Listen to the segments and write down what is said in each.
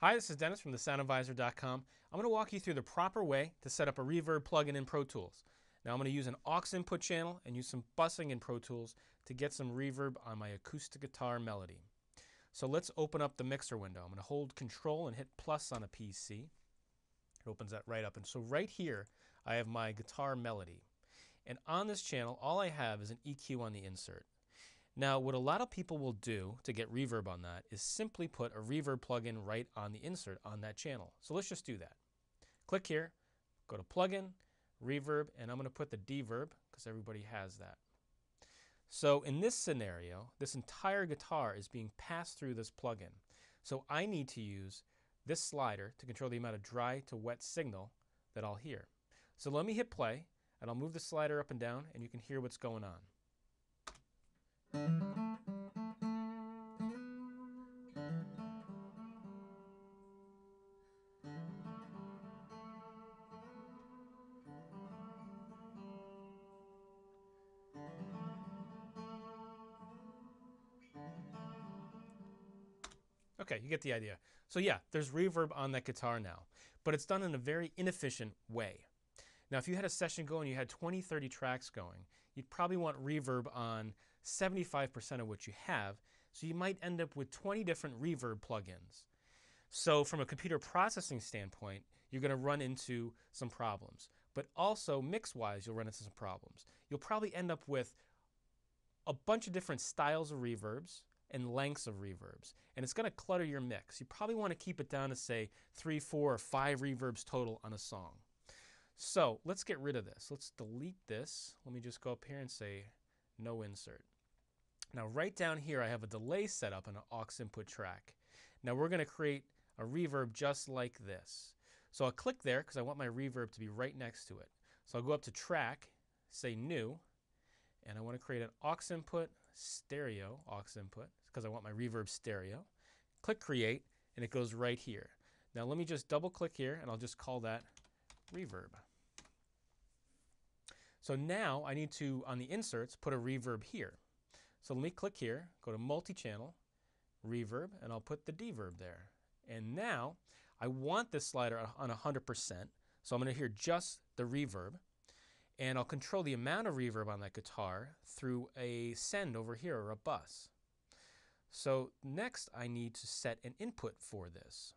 Hi, this is Dennis from TheSoundAdvisor.com. I'm going to walk you through the proper way to set up a reverb plugin in Pro Tools. Now I'm going to use an aux input channel and use some bussing in Pro Tools to get some reverb on my acoustic guitar melody. So let's open up the mixer window. I'm going to hold Control and hit plus on a PC. It opens that right up. And so right here I have my guitar melody. And on this channel all I have is an EQ on the insert. Now, what a lot of people will do to get reverb on that is simply put a reverb plugin right on the insert on that channel. So let's just do that. Click here, go to Plugin, Reverb, and I'm going to put the D-Verb because everybody has that. So in this scenario, this entire guitar is being passed through this plugin. So I need to use this slider to control the amount of dry to wet signal that I'll hear. So let me hit play, and I'll move the slider up and down, and you can hear what's going on. Okay, you get the idea. So yeah, there's reverb on that guitar now, but it's done in a very inefficient way. Now, if you had a session going, you had 20, 30 tracks going, you'd probably want reverb on 75% of what you have, so you might end up with 20 different reverb plugins. So from a computer processing standpoint, you're going to run into some problems. But also, mix-wise, you'll run into some problems. You'll probably end up with a bunch of different styles of reverbs and lengths of reverbs, and it's going to clutter your mix. You probably want to keep it down to, say, 3, 4, or 5 reverbs total on a song. So let's get rid of this. Let's delete this. Let me just go up here and say no insert. Now right down here I have a delay set up and an aux input track. Now we're going to create a reverb just like this. So I'll click there because I want my reverb to be right next to it. So I'll go up to track, say new, and I want to create an aux input, stereo aux input, because I want my reverb stereo. Click create and it goes right here. Now let me just double click here and I'll just call that reverb. So now I need to, on the inserts, put a reverb here. So let me click here, go to multi-channel, reverb, and I'll put the D-verb there. And now I want this slider on 100%, so I'm going to hear just the reverb, and I'll control the amount of reverb on that guitar through a send over here, or a bus. So next I need to set an input for this.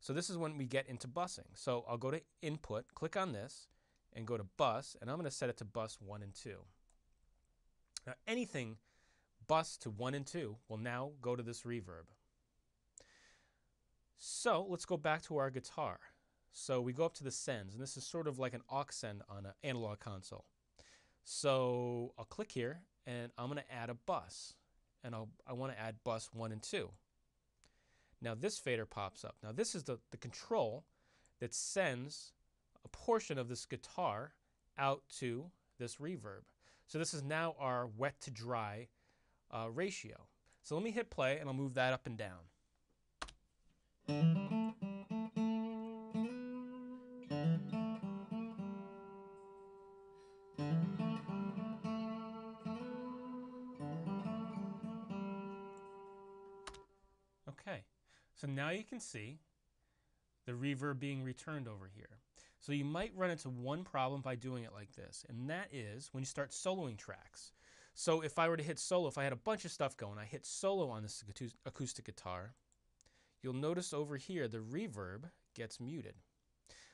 So this is when we get into busing. So I'll go to input, click on this, and go to bus, and I'm going to set it to bus 1 and 2. Now anything bus to 1 and 2 will now go to this reverb. So let's go back to our guitar. So we go up to the sends, and this is sort of like an aux send on an analog console. So I'll click here, and I'm going to add a bus, and I want to add bus 1 and 2. Now this fader pops up. Now this is the control that sends a portion of this guitar out to this reverb. So this is now our wet to dry ratio. So let me hit play and I'll move that up and down. Okay, so now you can see the reverb being returned over here. So you might run into one problem by doing it like this, and that is when you start soloing tracks. So if I were to hit solo, if I had a bunch of stuff going, I hit solo on this acoustic guitar, you'll notice over here the reverb gets muted.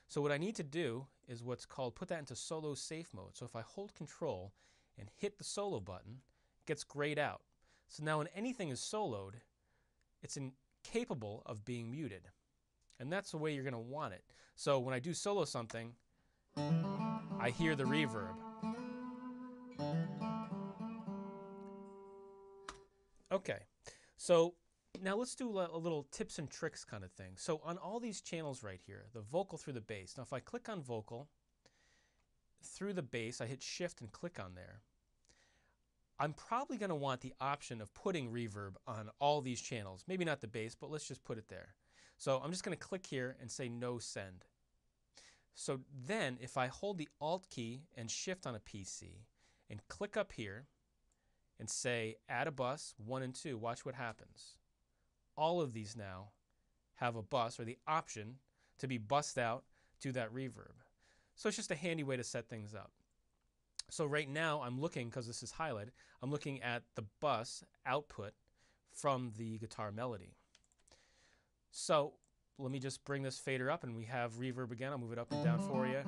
So what I need to do is what's called put that into solo safe mode. So if I hold Control and hit the solo button, it gets grayed out. So now when anything is soloed, it's incapable of being muted. And that's the way you're going to want it. So when I do solo something, I hear the reverb. Okay, so now let's do a little tips and tricks kind of thing. So on all these channels right here, the vocal through the bass. Now if I click on vocal through the bass, I hit shift and click on there. I'm probably going to want the option of putting reverb on all these channels. Maybe not the bass, but let's just put it there. So I'm just going to click here and say no send. So then if I hold the Alt key and shift on a PC and click up here and say add a bus 1 and 2, watch what happens. All of these now have a bus or the option to be bussed out to that reverb. So it's just a handy way to set things up. So right now I'm looking, because this is highlighted, I'm looking at the bus output from the guitar melody. So let me just bring this fader up and we have reverb again. I'll move it up and down for you.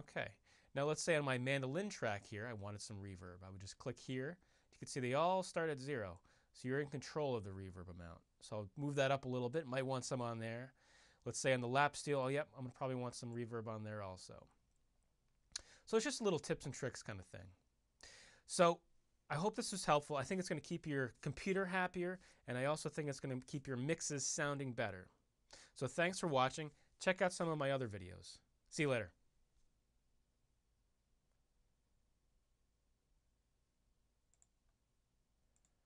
Okay, now let's say on my mandolin track here I wanted some reverb. I would just click here. You can see they all start at zero. So you're in control of the reverb amount. So I'll move that up a little bit. Might want some on there. Let's say on the lap steel, oh yep, I'm going to probably want some reverb on there also. So it's just little tips and tricks kind of thing. So I hope this was helpful. I think it's going to keep your computer happier, and I also think it's going to keep your mixes sounding better. So thanks for watching. Check out some of my other videos. See you later.